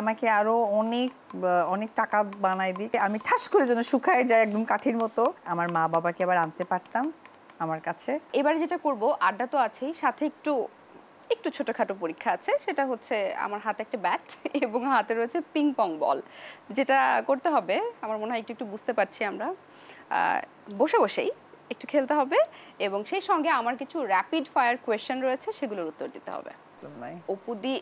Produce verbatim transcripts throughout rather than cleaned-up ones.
আমাকে আরো অনেক অনেক টাকা বানাই দি আমি ঠাস করে যেন শুকায় যায় একদম কাঠির মতো আমার মা বাবাকে আবার আনতে পারতাম আমার কাছে এবারে যেটা করব আড্ডা তো আছেই সাথে একটু একটু ছোটখাটো পরীক্ষা আছে সেটা হচ্ছে আমার হাতে একটা ব্যাট এবং হাতে রয়েছে পিং পং বল যেটা করতে হবে আমার মনে হয় একটু একটু বুঝতে পারছি আমরা বসে বসেই একটু খেলতে হবে এবং সেই সঙ্গে আমার কিছু র‍্যাপিড ফায়ার কোশ্চেন রয়েছে সেগুলোর উত্তর দিতে হবে অপুদি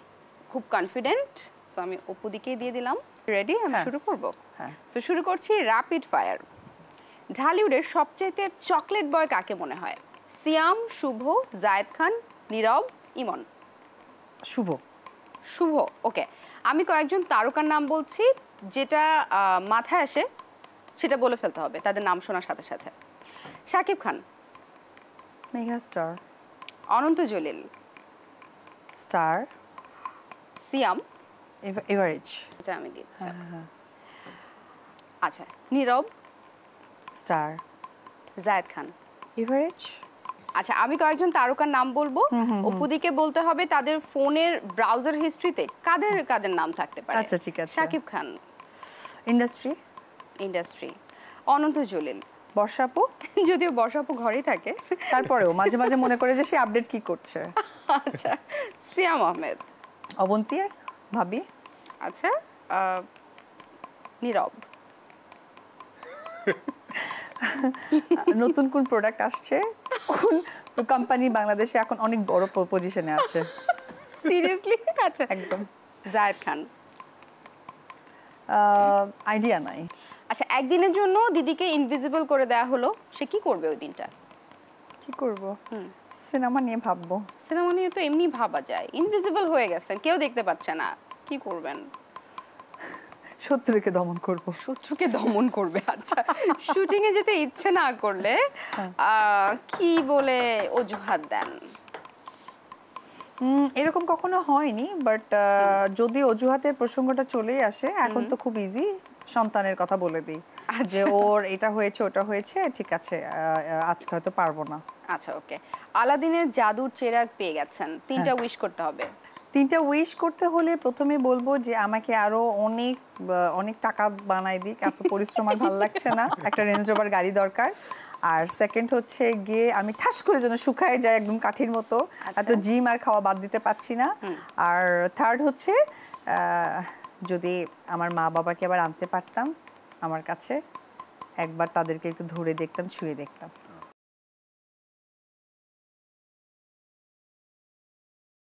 খুব কনফিডেন্ট সো আমি অপুদিকে দিয়ে দিলাম রেডি আমি শুরু করব হ্যাঁ সো শুরু করছি র‍্যাপিড ফায়ার ঢালিউডের সবচেয়ে চকলেট বয় কাকে মনে হয় সিয়াম শুভ জায়েদ খান নীরব ইমন শুভ শুভ ওকে আমি কয়েকজন তারকার নাম বলছি যেটা মাথায় আসে সেটা বলে ফেলতে হবে তাদের নাম শোনার সাথে সাথে Shakib Khan mega star Ananta Jalil star Siam average এটা আমি দিচ্ছি আচ্ছা নীরব স্টার জায়েদ খান এভারেজ আচ্ছা আমি কয়েকজন তারকার নাম বলবো অপুদিকে বলতে হবে তাদের ফোনের ব্রাউজার হিস্ট্রিতে কাদের কাদের নাম থাকতে পারে আচ্ছা ঠিক আছে শাকিব খান ইন্ডাস্ট্রি ইন্ডাস্ট্রি অনন্তা জলিল বর্ষাপু যদিও বর্ষাপু ঘরেই থাকে তারপরেও মাঝে মাঝে মনে করে যে সে আপডেট কি করছে আচ্ছা সিয়াম আহমেদ অবন্তি ভাবি আচ্ছা নীরব নতুন কোন প্রোডাক্ট আসছে কোন কোম্পানি বাংলাদেশে এখন অনেক বড় পজিশনে আছে সিরিয়াসলি আচ্ছা একদম জায়েদ খান আইডিয়া নাই আচ্ছা একদিনের জন্য দিদিকে ইনভিজিবল করে দেয়া হলো সে কি করবে ওই দিনটা কি করব সিনেমা নিয়ে ভাববো সিনেমা নিয়ে তো এমনি ভাবা যায় ইনভিজিবল হয়ে গেছেন কেউ দেখতে পাচ্ছে না কি করবেন শত্রুকে দমন করব শত্রুকে দমন করবে আচ্ছা শুটিং এ যেতে ইচ্ছে না করলে কি বলে অজুহাত দেন এরকম কখনো হয়নি বাট যদি অজুহাতের প্রসঙ্গটা চলে আসে এখন তো খুব ইজি সন্তানের কথা বলে দিই যে ওর এটা হয়েছে ওটা হয়েছে ঠিক আছে আজকে হয়তো পারবো না আচ্ছা ওকে আলাদিনের জাদুর চেরাগ পেয়ে গেছেন তিনটা উইশ করতে হবে তিনটা উইশ করতে হলে প্রথমে বলবো যে আমাকে আরো অনেক অনেক টাকা বানাই দিক এত পরিশ্রম আর ভালো লাগছে না একটা রেঞ্জ রোভার গাড়ি দরকার আর সেকেন্ড হচ্ছে গিয়ে আমি ঠাস করে যেন শুকায় যায় একদম কাঠির মতো এত জিম আর খাওয়া বাদ দিতে পারছি না আর থার্ড হচ্ছে যদি আমার মা বাবাকে আবার আনতে পারতাম আমার কাছে একবার তাদেরকে একটু ধরে দেখতাম ছুঁয়ে দেখতাম